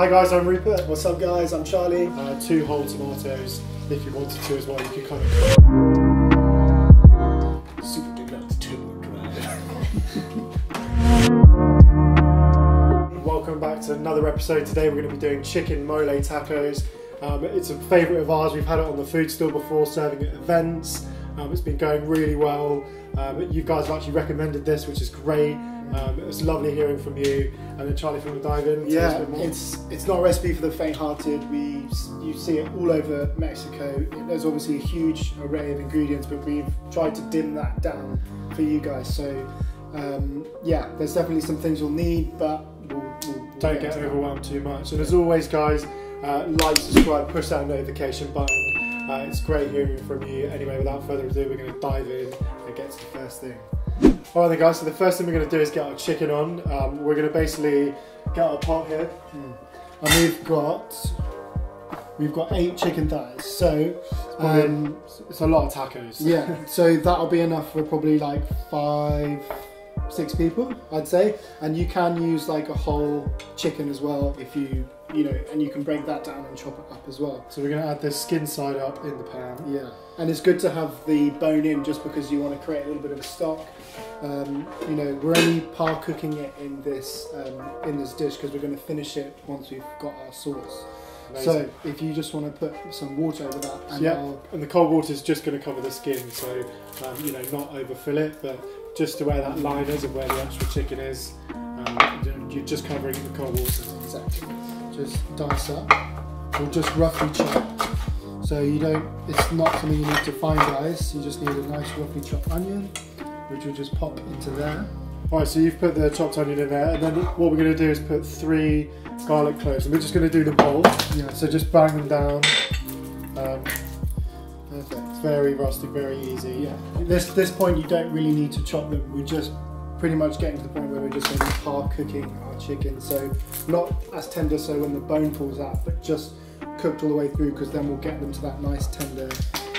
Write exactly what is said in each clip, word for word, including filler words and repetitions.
Hi guys, I'm Rupert. What's up guys, I'm Charlie. Uh, two whole tomatoes, if you wanted to as well, you could kind of... Super big nuts, too dry. Welcome back to another episode. Today we're going to be doing chicken mole tacos. Um, it's a favourite of ours, we've had it on the food store before, serving at events. Um, it's been going really well. Um, you guys have actually recommended this, which is great. Um, it's lovely hearing from you. And then Charlie, if you want to dive in, tell us a bit more. It's it's not a recipe for the faint-hearted. We you see it all over Mexico. There's obviously a huge array of ingredients, but we've tried to dim that down for you guys. So um, yeah, there's definitely some things you'll need, but we'll, we'll, we'll don't get, get overwhelmed too much. And as always, guys, uh, like, subscribe, push that notification button. Uh, it's great hearing from you. Anyway, without further ado, we're going to dive in and get to the first thing. All right then guys, so the first thing we're going to do is get our chicken on. Um, we're going to basically get our pot here. Mm. And we've got, we've got eight chicken thighs, so um, it's, it's a lot of tacos. Yeah, so that'll be enough for probably like five, six people, I'd say. And you can use like a whole chicken as well if you, you know, and you can break that down and chop it up as well. So we're going to add the skin side up in the pan. Yeah, and it's good to have the bone in just because you want to create a little bit of a stock. Um, you know, we're only par cooking it in this um, in this dish because we're going to finish it once we've got our sauce. Amazing. So if you just want to put some water over that, and, yep. our... and the cold water is just going to cover the skin, so um, you know, not overfill it, but just to where that line is and where the actual chicken is, um, you're just covering it with cold water. Exactly. Just dice up, or just roughly chop. So you don't, it's not something you need to fine dice. You just need a nice roughly chopped onion, which will just pop into there. Alright, so you've put the chopped onion in there, and then what we're going to do is put three garlic cloves, and we're just going to do the bowl. Yeah. So just bang them down. Um, Perfect. It's very rustic, very easy. Yeah. At this this point, you don't really need to chop them. We're just pretty much getting to the point where we're just going to be par cooking our chicken. So not as tender, so when the bone falls out, but just cooked all the way through, because then we'll get them to that nice tender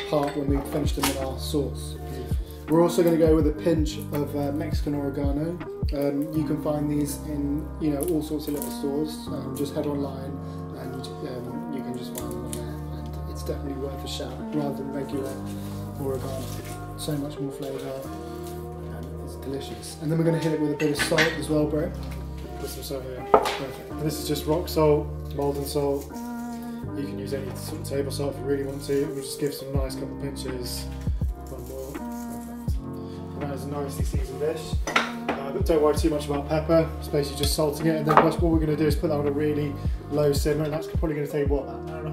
part when we finish them with our sauce. Beautiful. We're also going to go with a pinch of uh, Mexican oregano. Um, you can find these in, you know, all sorts of little stores. Um, just head online and um, you can just find them there. And it's definitely worth a shout rather than regular oregano. So much more flavour and it's delicious. And then we're going to hit it with a bit of salt as well, bro. Put some salt here. Perfect. And this is just rock salt, Maldon salt. You can use any sort of table salt if you really want to. We'll just give some nice couple of pinches. One more. Perfect. And that is a nicely seasoned dish. Uh, but don't worry too much about pepper. It's basically just salting it. And then what we're going to do is put that on a really low simmer. And that's probably going to take, what, about an hour and a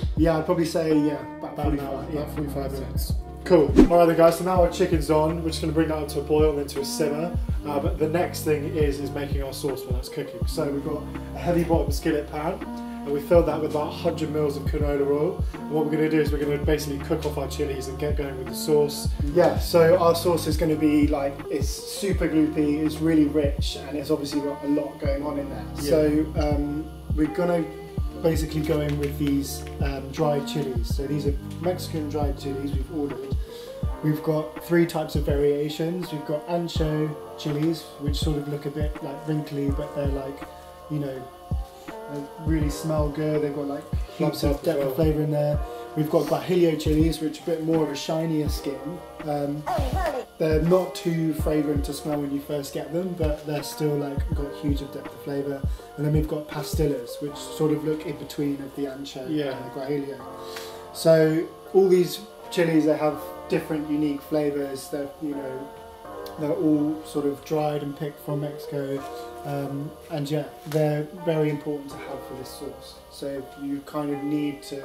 half? Yeah, I'd probably say, yeah, about, about forty-five, an hour, yeah, about forty-five minutes. Cool. All right then guys, so now our chicken's on. We're just going to bring that up to a boil and then to a simmer. Uh, but the next thing is, is making our sauce when that's cooking. So we've got a heavy bottom skillet pan. And we filled that with about one hundred mils of canola oil. And what we're going to do is we're going to basically cook off our chilies and get going with the sauce. Yeah, so our sauce is going to be like, it's super gloopy, it's really rich, and it's obviously got a lot going on in there. Yeah. So um, we're going to basically go in with these um, dried chilies. So these are Mexican dried chilies we've ordered. We've got three types of variations. We've got ancho chilies, which sort of look a bit like wrinkly, but they're like, you know, they really smell good. They've got like heaps of depth of flavour in there. We've got guajillo chilies, which are a bit more of a shinier skin. Um, they're not too fragrant to smell when you first get them, but they're still like got huge of depth of flavour. And then we've got pastillas, which sort of look in between of the ancho yeah. and the guajillo. So all these chilies, they have different unique flavours. They're, you know, they're all sort of dried and picked from Mexico. Um, and yeah, they're very important to have for this sauce. So you kind of need to,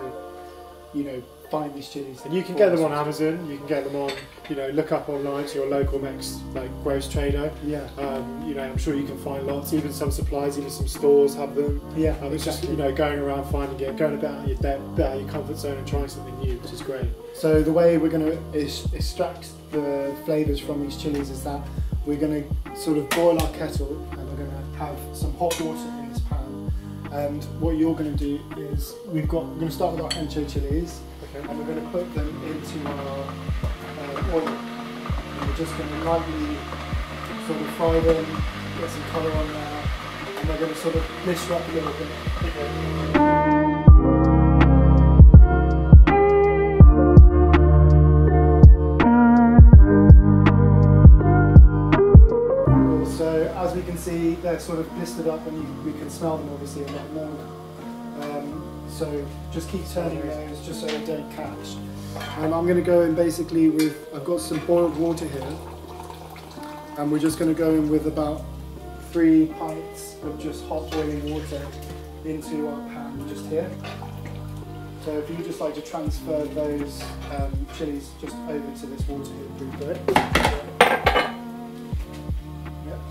you know, find these chilies. And you can get them on Amazon. You can get them on, you know, look up online to your local Mex like grocery trader. Yeah. Um, you know, I'm sure you can find lots. Even some suppliers, even some stores have them. Yeah. Um, it's exactly. just you know going around finding it, going a bit out of your depth, bit out of your comfort zone, and trying something new, which is great. So the way we're going to extract the flavors from these chilies is that we're going to sort of boil our kettle. Have some hot water in this pan, and what you're going to do is we've got we're going to start with our ancho chilies, okay. and we're going to put them into our uh, oil. And we're just going to lightly sort of fry them, get some colour on there, and we're going to sort of mix it up a little bit. Okay. So as we can see, they're sort of blistered up, and you, we can smell them obviously in that mold. Um, so just keep turning those just so they don't catch. And I'm going to go in basically with, I've got some boiled water here, and we're just going to go in with about three pints of just hot boiling water into our pan just here. So if you just like to transfer those um, chilies just over to this water here. Yep,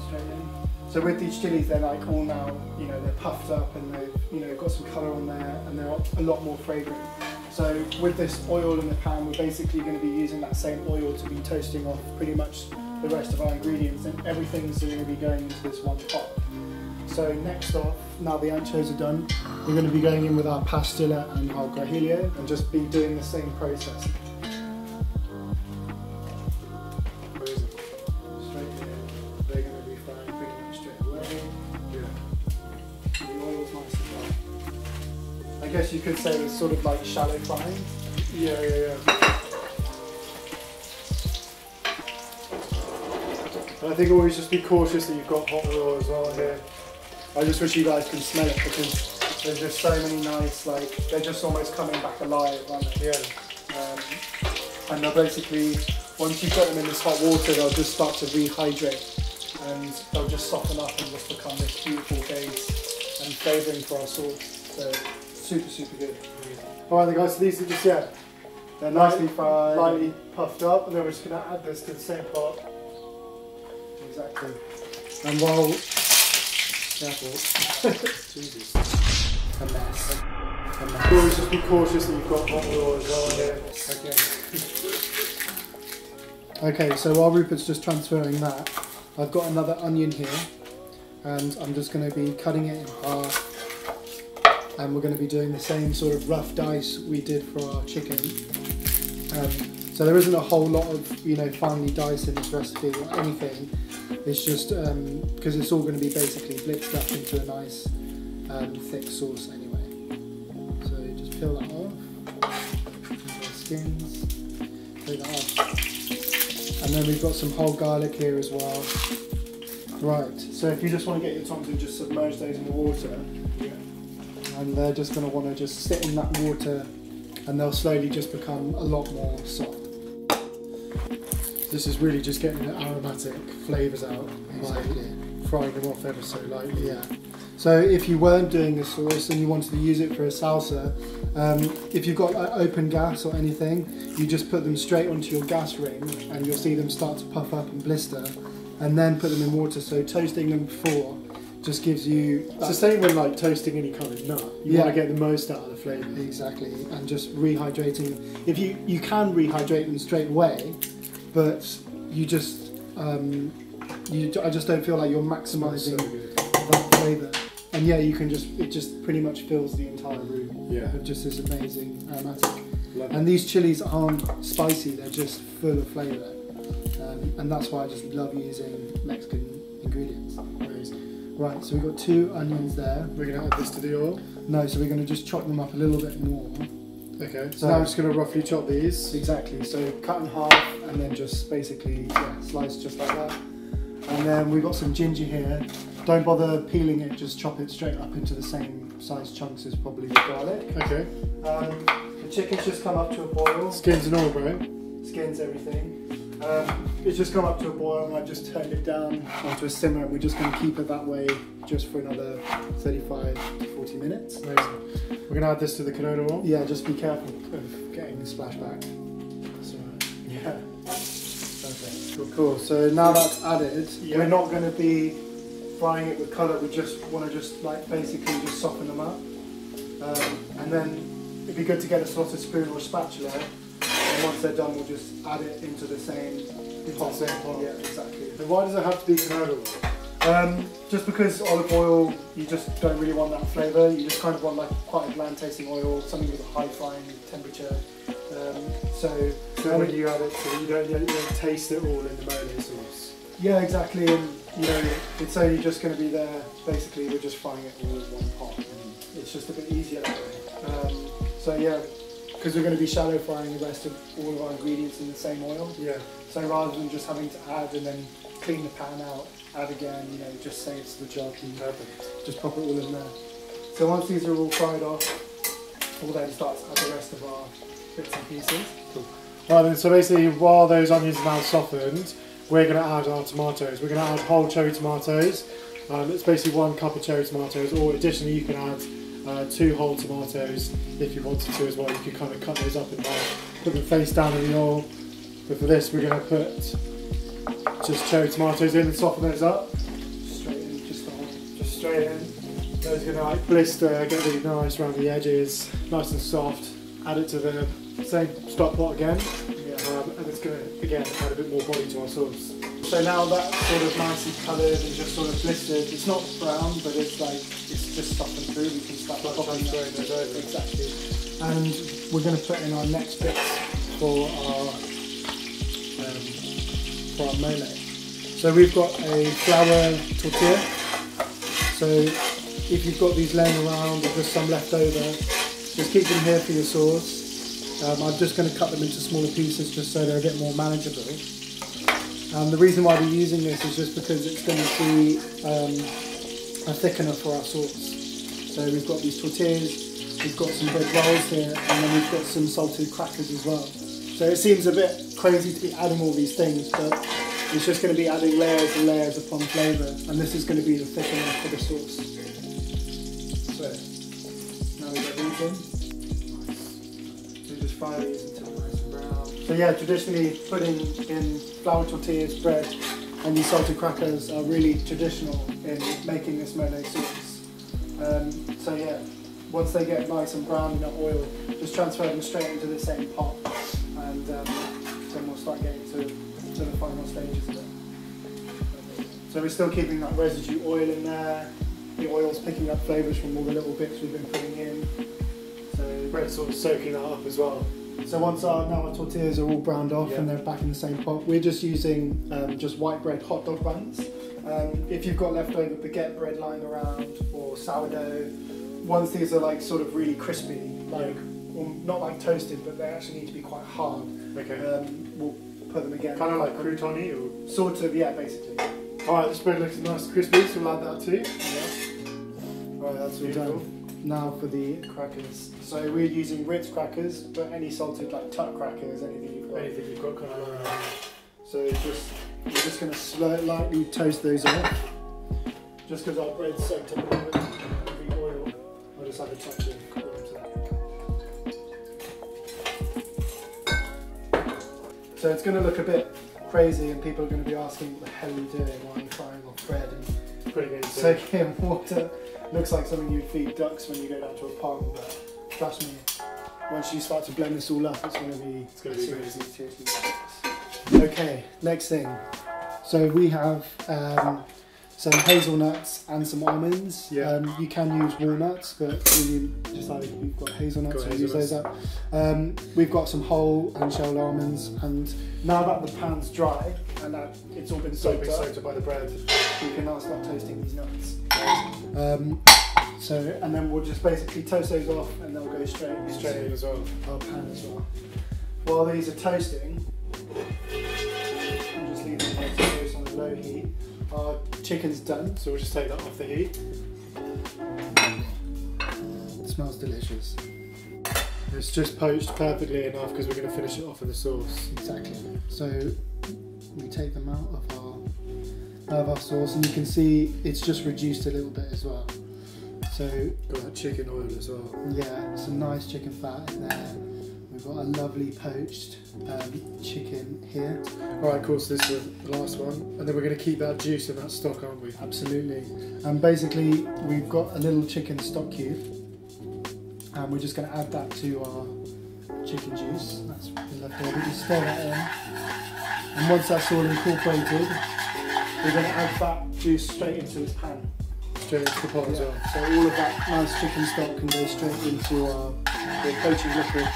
straight in. So with these chilies, they're like all now, you know, they're puffed up and they've, you know, got some colour on there, and they're a lot more fragrant. So with this oil in the pan, we're basically going to be using that same oil to be toasting off pretty much the rest of our ingredients, and everything's going to be going into this one pot. So next off, now the anchos are done, we're going to be going in with our pastilla and our guajillo and just be doing the same process. Where is it? Straight in. They're going to be frying pretty much straight away. Yeah. The oil's nice as well. I guess you could say it's sort of like shallow frying. Yeah, yeah, yeah. And I think always just be cautious that you've got hot oil as well here. I just wish you guys can smell it, because there's just so many nice, like, they're just almost coming back alive, aren't they? Yeah. Um, and they'll basically, once you've got them in this hot water, they'll just start to rehydrate, and they'll just soften up and just become this beautiful base and flavouring for our sauce. So, super, super good. Alright then guys, so these are just, yeah, they're nicely fried, lightly puffed up, and then we're just going to add this to the same pot. Exactly. And while careful, Jesus, a mess. A mess. Always just be cautious that you've got hot oil as well here. Okay. Okay. So while Rupert's just transferring that, I've got another onion here, and I'm just going to be cutting it in half, and we're going to be doing the same sort of rough dice we did for our chicken. Um, So there isn't a whole lot of, you know, finely diced in this recipe or anything. It's just um, because it's all going to be basically blitzed up into a nice um, thick sauce anyway. So just peel that off, into our skins, peel that off, and then we've got some whole garlic here as well. Right. So if you just want to get your tongs and just submerge those in the water, yeah. And they're just going to want to just sit in that water, and they'll slowly just become a lot more soft. This is really just getting the aromatic flavours out exactly. By frying them off ever so lightly. Yeah. So if you weren't doing this sauce and you wanted to use it for a salsa, um, if you've got like, open gas or anything, you just put them straight onto your gas ring, and you'll see them start to puff up and blister, and then put them in water. So toasting them before just gives you... It's the same when like toasting any kind of nut. You yeah. want to get the most out of the flavour. Exactly, and just rehydrating. If you, you can rehydrate them straight away, but you just, um, you, I just don't feel like you're maximising that flavour. And yeah, you can just, it just pretty much fills the entire room. Yeah. It just is amazing, aromatic. Love and it. These chilies aren't spicy, they're just full of flavour. Um, and that's why I just love using Mexican ingredients. Amazing. Right, so we've got two onions there. We're going to add this to the oil? No, so we're going to just chop them up a little bit more. Okay, so now I'm just going to roughly chop these. Exactly, so cut in half and then just basically yeah, slice just like that. And then we've got some ginger here. Don't bother peeling it, just chop it straight up into the same size chunks as probably the garlic. Okay. Um, the chicken's just come up to a boil. Skins and all, right? Skins, everything. Um, it's just come up to a boil and I've just turned it down onto a simmer, and we're just going to keep it that way just for another thirty-five to forty minutes. Amazing. We're going to add this to the canola oil? Yeah, just be careful of getting the splash back. That's alright. Yeah. Perfect. Cool, cool. So now that's added, yeah. We're not going to be frying it with colour, we just want to just like basically just soften them up. Um, and then it'd be good to get a slotted spoon or a spatula, and once they're done we'll just add it into the same pot. The same pot. Yeah, exactly. And why does it have to be canola oil? Um, just because olive oil, you just don't really want that flavour, you just kind of want like quite a bland tasting oil, something with a high frying temperature. Um, so so when you add it, so you don't, you don't taste it all in the mayonnaise sauce. Yeah, exactly, and you know, it's only just going to be there. Basically, we're just frying it all in one pot. It's just a bit easier that way. Um, so yeah, because we're going to be shallow frying the rest of all of our ingredients in the same oil. Yeah. So rather than just having to add and then clean the pan out, add again, you know, just saves the job. Perfect. Just pop it all in there. So once these are all fried off, we'll then start to add the rest of our bits and pieces. Cool. Right then, so basically while those onions are now softened, we're going to add our tomatoes. We're going to add whole cherry tomatoes. Um, it's basically one cup of cherry tomatoes, or additionally you can add uh, two whole tomatoes if you wanted to as well. You could kind of cut those up and put them face down in the oil. But for this we're going to put just cherry tomatoes in and soften those up. Straight in, just the whole, just straight in. Those are going to like blister, get really nice around the edges, nice and soft. Add it to the same stock pot again. Um, and it's going to, again, add a bit more body to our sauce. So now that's sort of nicely coloured and just sort of blistered. It's not brown, but it's like, it's just softened through. We can start like popping throwing those over. Exactly. And we're going to put in our next bits for our, um, for our mole. So we've got a flour tortilla. So if you've got these laying around or just some left over, just keep them here for your sauce. Um, I'm just going to cut them into smaller pieces just so they're a bit more manageable. Um, the reason why we're using this is just because it's going to be um, a thickener for our sauce. So we've got these tortillas, we've got some bread rolls here, and then we've got some salted crackers as well. So it seems a bit crazy to be adding all these things, but it's just going to be adding layers and layers upon flavour, and this is going to be the thickener for the sauce. So now we've got these in. Fry these until nice and brown. So yeah, traditionally putting in flour tortillas, bread and these salted crackers are really traditional in making this mole sauce. Um, so yeah, once they get nice and brown in that oil, just transfer them straight into the same pot and um, then we'll start getting to, to the final stages of it. So we're still keeping that residue oil in there. The oil's picking up flavours from all the little bits we've been putting in. Bread sort of soaking that up as well. So once our, now our tortillas are all browned off, yeah, and they're back in the same pot, we're just using um, just white bread hot dog buns. Um, if you've got leftover baguette bread lying around or sourdough, once these are like sort of really crispy, like, yeah, or not like toasted, but they actually need to be quite hard. Okay. Um, we'll put them again. Kind of like crouton-y or? Sort of, yeah, basically. Alright, this bread looks nice and crispy, so we'll add that too. Yeah. Alright, that's all done. Now for the crackers. So we're using Ritz crackers, but any salted like tuck crackers, anything you've got. Anything you've got kind of around. So just, we're just going to slowly, lightly toast those off. Just because our bread's soaked up a little bit of the oil, we'll just have a touch of oil to that. So it's going to look a bit crazy and people are going to be asking what the hell are you doing while you're frying off bread and putting it soaking in water. Looks like something you'd feed ducks when you go down to a pond, but trust me, once you start to blend this all up, it's going to be, it's going to be seriously tasty. Okay, next thing. So we have um, some hazelnuts and some almonds. Yeah. Um, you can use walnuts, but we decided we've got hazelnuts, so we use those up. Um, we've got some whole and shelled almonds, and now that the pan's dry and that it's all been soaked, so soaked up by the bread, we can now start toasting these nuts. Um, so, and then we'll just basically toast those off and they'll go straight, straight in as well. Our pan as well. While these are toasting, I'm just leaving them to toast on a low heat. Our chicken's done, so we'll just take that off the heat. It smells delicious. It's just poached perfectly enough because we're going to finish it off with the sauce. Exactly. So, we take them out of our of our sauce, and you can see it's just reduced a little bit as well. So got that chicken oil as well. Yeah, some nice chicken fat in there. We've got a lovely poached um, chicken here. All right, cool. So this is the last one, and then we're going to keep that juice and that stock, aren't we? Absolutely. And basically, we've got a little chicken stock cube, and we're just going to add that to our chicken juice. That's left over. Just stir that in, and once that's all incorporated, we're going to add that juice straight into this pan. Straight into the pot, yeah, as well. So all of that nice chicken stock can go straight into our the poaching liquid.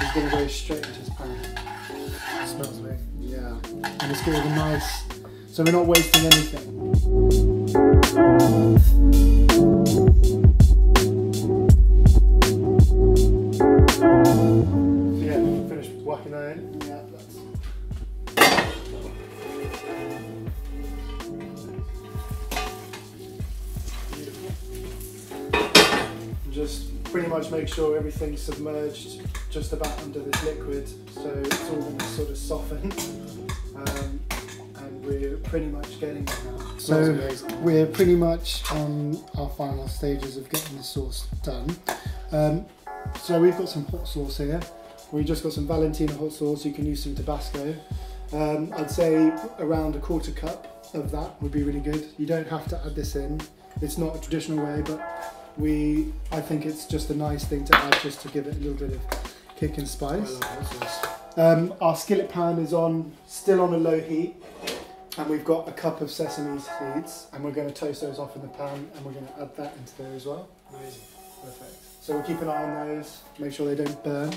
It's going to go straight into this pan. It smells amazing. Yeah. And it's got a nice so we're not wasting anything. So yeah, finished whacking that in. Yeah, that's... Just pretty much make sure everything's submerged just about under this liquid, so it's all going to sort of soften, um, and we're pretty much getting it now. So we're pretty much on our final stages of getting the sauce done. Um, so we've got some hot sauce here. We just got some Valentina hot sauce. You can use some Tabasco. Um, I'd say around a quarter cup of that would be really good. You don't have to add this in. It's not a traditional way, but We, I think it's just a nice thing to add just to give it a little bit of kick and spice. Um, our skillet pan is on, still on a low heat, and we've got a cup of sesame seeds, and we're going to toast those off in the pan, and we're going to add that into there as well. Amazing. Perfect. So we'll keep an eye on those, make sure they don't burn,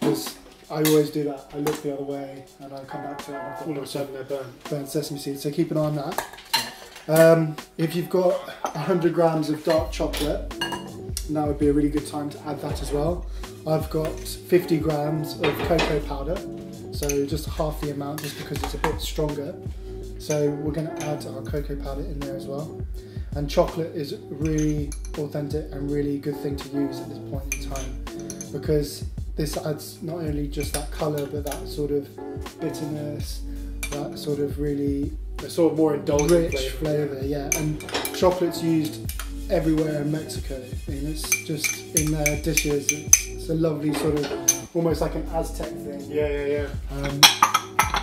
because I always do that. I look the other way, and I come back to it, and I've got all of a sudden they burn. Burn sesame seeds, so keep an eye on that. Um, if you've got one hundred grams of dark chocolate, now would be a really good time to add that as well. I've got fifty grams of cocoa powder, so just half the amount just because it's a bit stronger. So we're going to add our cocoa powder in there as well. And chocolate is a really authentic and really good thing to use at this point in time, because this adds not only just that colour but that sort of bitterness, that sort of really a sort of more indulgent rich flavour, flavour yeah. yeah. And chocolate's used everywhere in Mexico. I mean, it's just in their dishes. It's, it's a lovely sort of, almost like an Aztec thing. Yeah, yeah, yeah. Um,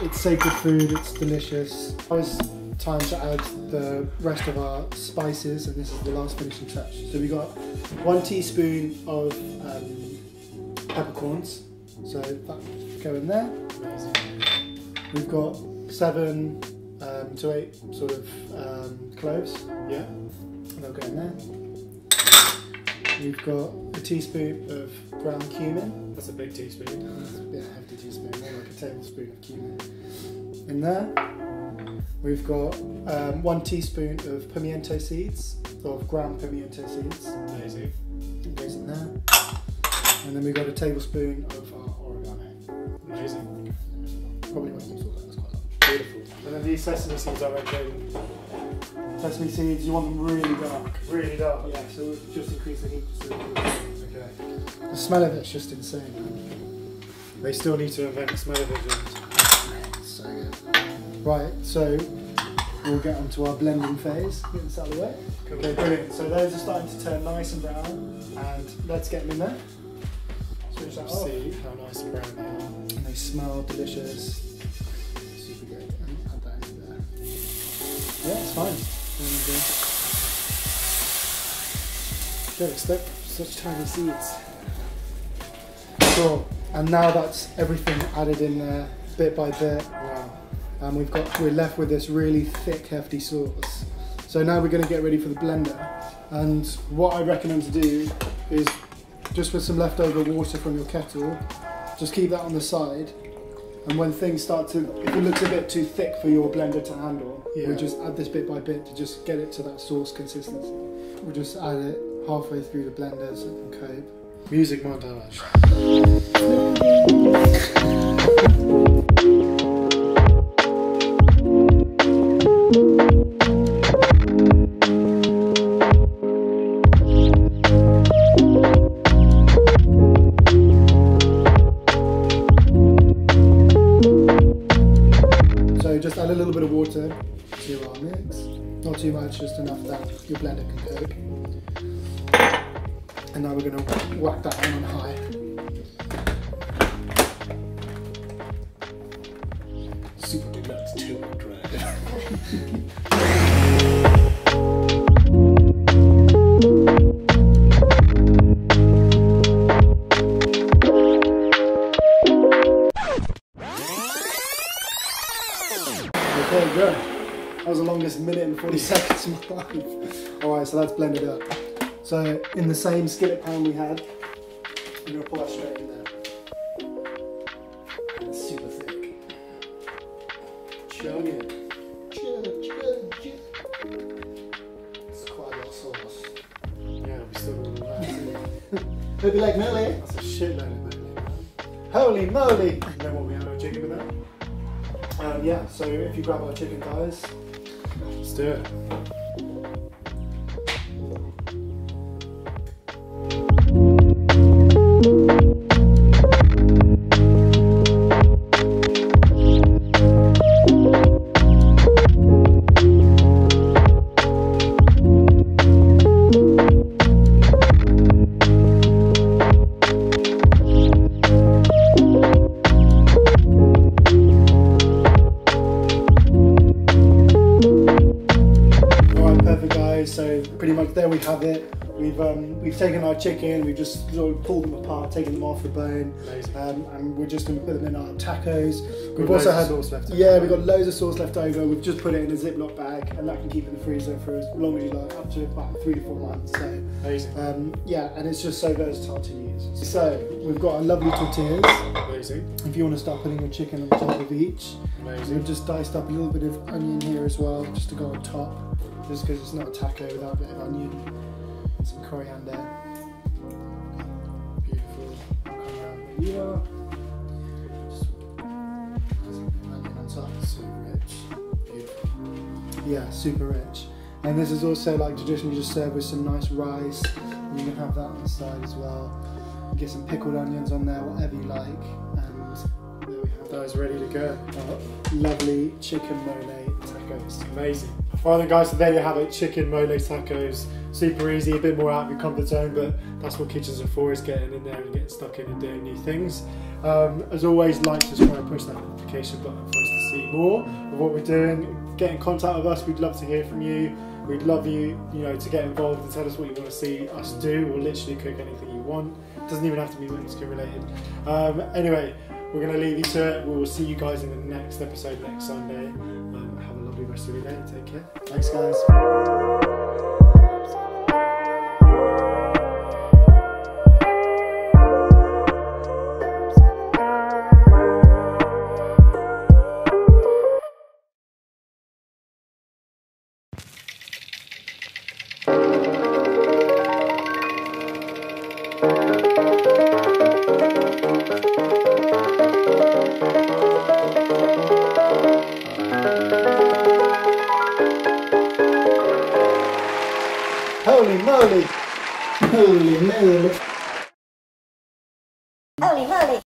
it's sacred food. It's delicious. Now it's time to add the rest of our spices, and this is the last finishing touch. So we got one teaspoon of um, peppercorns. So that go in there. We've got seven. Um, to eight sort of um, cloves. Yeah. They'll go in there. We've got a teaspoon of ground cumin. That's a big teaspoon. Uh, that's a bit hefty teaspoon, more like a tablespoon of cumin. In there. We've got um, one teaspoon of pimiento seeds, of ground pimiento seeds. Amazing. It goes in there. And then we've got a tablespoon of our oregano. Amazing. Probably won't use all that. Beautiful. And then these sesame seeds, I reckon. Sesame seeds, you want them really dark. Really dark? Yeah, so we'll just increase the heat. Okay. The smell of it's just insane. Man. They still need to invent the smell of it. So good. Right, so we'll get onto our blending phase. Get this out of the way. Cool. Okay, brilliant. So those are starting to turn nice and brown, and let's get them in there. Switch that off. See how nice and brown they are. And they smell delicious. Yeah, it's fine. Don't expect such tiny seeds. Cool. And now that's everything added in there, bit by bit. Wow. And we've got we're left with this really thick, hefty sauce. So now we're going to get ready for the blender. And what I recommend to do is just with some leftover water from your kettle, just keep that on the side. And when things start to, if it looks a bit too thick for your blender to handle, yeah. we just add this bit by bit to just get it to that sauce consistency. We'll just add it halfway through the blender so it can cope. Music montage. To our mix, not too much, just enough that your blender can cook. And now we're going to whack that on on high. Super deluxe two hundred. There you go. That was the longest minute and forty seconds of my life. Alright, so that's blended up. So, in the same skillet pan we had, we're going to pour that straight in there. It's super thick. Chug it. Chug Could be like Millie. That's a shitload of Millie. Holy moly! You know what, we had our chicken with that. Um, yeah, so if you grab our chicken, guys, let's do it. So pretty much there we have it. We've um, we've taken our chicken, we've just sort of pulled them apart, taken them off the bone, um, and we're just going to put them in our tacos. We've, we've also had sauce left over. Yeah, we've got loads of sauce left over. We've just put it in a Ziploc bag, and that can keep in the freezer for as long as you like, up to about three to four months. So, amazing. Um, yeah, and it's just so versatile to use. So we've got our lovely tortillas. Amazing. If you want to start putting your chicken on top of each, amazing. We've just diced up a little bit of onion here as well, just to go on top. Just because it's not a taco without a bit of onion and some coriander. Beautiful. Come around where you are. Just some onion on top. Super rich. Beautiful. Yeah, super rich. And this is also like traditionally just served with some nice rice. And you can have that on the side as well. You get some pickled onions on there, whatever you like. And there we have. That is ready to go. Lovely chicken mole tacos. Amazing. Alright then guys, so there you have it, chicken mole tacos. Super easy, a bit more out of your comfort zone, but that's what kitchens are for, is getting in there and getting stuck in and doing new things. Um, as always, like, subscribe, push that notification button for us to see more of what we're doing. Get in contact with us, we'd love to hear from you. We'd love you, you know, to get involved and tell us what you want to see us do. We'll literally cook anything you want. It doesn't even have to be Mexican related. Um, anyway, we're going to leave you to it. We will see you guys in the next episode next Sunday. Um, have a lovely rest of your day. Take care. Thanks, guys. Holy moly! Holy moly! Holy moly!